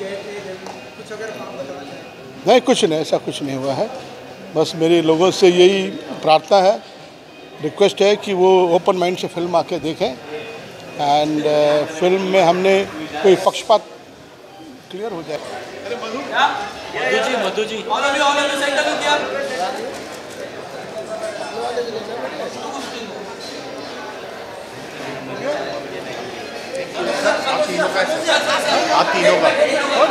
गए थे, कुछ अगर आप बताना चाहें। नहीं, कुछ नहीं, ऐसा कुछ नहीं हुआ है। बस मेरे लोगों से यही प्रार्थना है, रिक्वेस्ट है कि वो ओपन माइंड से फिल्म आके देखें। एंड फिल्म में हमने कोई पक्षपात क्लियर हो जाए। अरे मधु जी आप तीनों का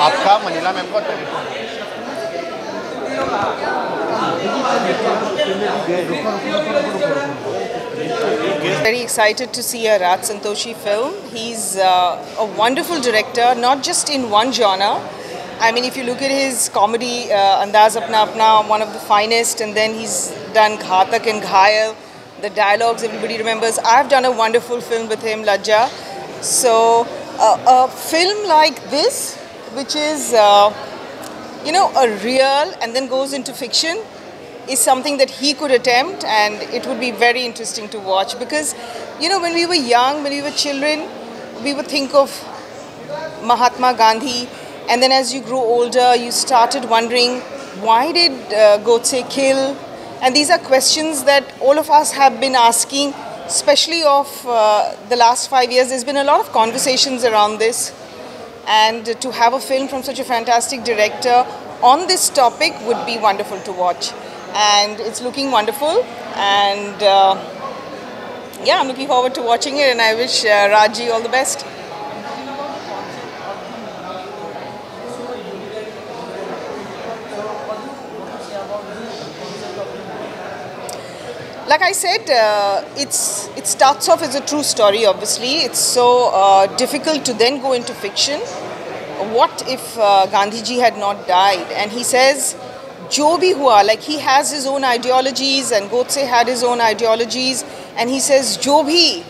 आपका मनीला मैम का telephone Very excited to see a Raj Santoshi film. He's a wonderful director, not just in one genre. I mean, if you look at his comedy, Andaz Apna Apna, one of the finest, and then he's done Ghatak and Ghayal, the dialogues everybody remembers. I've done a wonderful film with him, Lajja. So a film like this, which is, a real and then goes into fiction, is something that he could attempt, and it would be very interesting to watch because, when we were young, when we were children, we would think of Mahatma Gandhi, and then as you grow older, you started wondering, why did Godse kill? And these are questions that all of us have been asking, especially of the last 5 years. There's been a lot of conversations around this, and to have a film from such a fantastic director on this topic would be wonderful to watch. And it's looking wonderful, and I'm looking forward to watching it, and I wish Raji all the best. Like I said, it starts off as a true story, obviously. It's so difficult to then go into fiction. What if Gandhiji had not died? And he says, जो भी हुआ, like he has his own ideologies and Godse had his own ideologies, and he says जो भी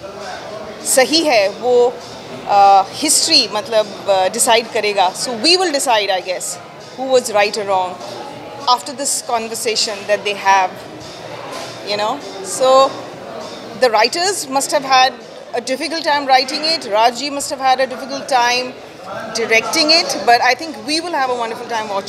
सही है वो history मतलब decide करेगा. So we will decide, I guess, who was right or wrong after this conversation that they have, So the writers must have had a difficult time writing it. Raji must have had a difficult time directing it, but I think we will have a wonderful time watching.